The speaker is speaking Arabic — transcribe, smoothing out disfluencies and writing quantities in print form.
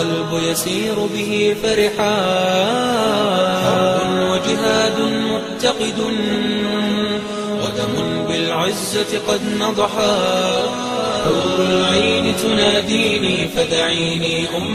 القلب يسير به فرحا، حرب وجهاد معتقد، ودم بالعزة قد نضحا، حور العين تناديني فدعيني